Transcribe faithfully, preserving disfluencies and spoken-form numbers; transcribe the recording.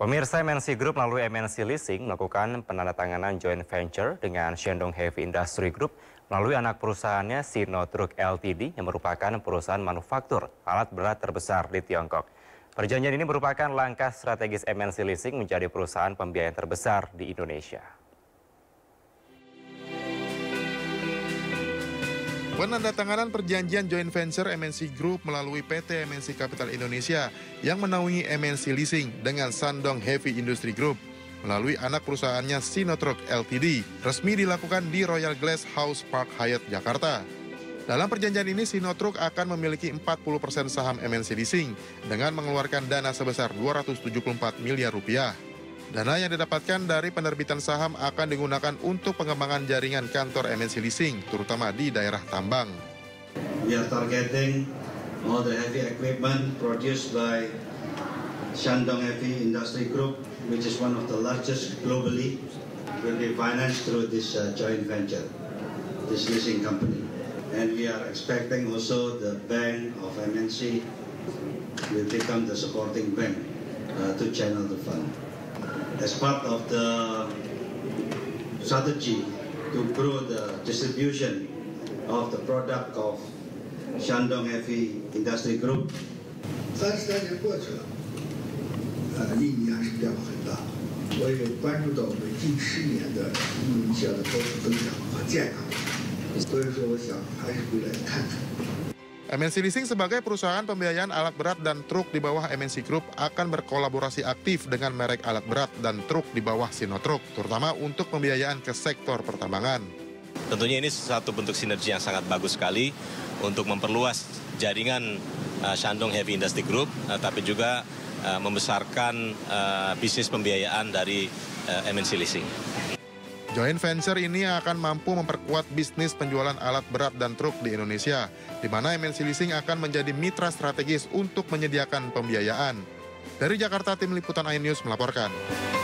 Pemirsa, M N C Group melalui M N C Leasing melakukan penandatanganan joint venture dengan Shandong Heavy Industry Group melalui anak perusahaannya Sinotruk Limited yang merupakan perusahaan manufaktur alat berat terbesar di Tiongkok. Perjanjian ini merupakan langkah strategis M N C Leasing menjadi perusahaan pembiayaan terbesar di Indonesia. Penandatanganan perjanjian joint venture M N C Group melalui P T M N C Capital Indonesia yang menaungi M N C Leasing dengan Shandong Heavy Industry Group melalui anak perusahaannya Sinotruk Limited resmi dilakukan di Royal Glass House Park Hyatt, Jakarta. Dalam perjanjian ini, Sinotruk akan memiliki empat puluh persen saham M N C Leasing dengan mengeluarkan dana sebesar dua ratus tujuh puluh empat miliar rupiah. Dana yang didapatkan dari penerbitan saham akan digunakan untuk pengembangan jaringan kantor M N C Leasing, terutama di daerah tambang. We are targeting all the heavy equipment produced by Shandong Heavy Industry Group, which is one of the largest globally, will be financed through this uh, joint venture, this leasing company. And we are expecting also the bank of M N C will become the supporting bank uh, to channel the fund. As part of the strategy to grow the distribution of the product of Shandong Heavy Industry Group. M N C Leasing sebagai perusahaan pembiayaan alat berat dan truk di bawah M N C Group akan berkolaborasi aktif dengan merek alat berat dan truk di bawah Sinotruk, terutama untuk pembiayaan ke sektor pertambangan. Tentunya ini satu bentuk sinergi yang sangat bagus sekali untuk memperluas jaringan uh, Shandong Heavy Industry Group, uh, tapi juga uh, membesarkan uh, bisnis pembiayaan dari uh, M N C Leasing. Joint venture ini akan mampu memperkuat bisnis penjualan alat berat dan truk di Indonesia, di mana M N C Leasing akan menjadi mitra strategis untuk menyediakan pembiayaan. Dari Jakarta, tim liputan iNews melaporkan.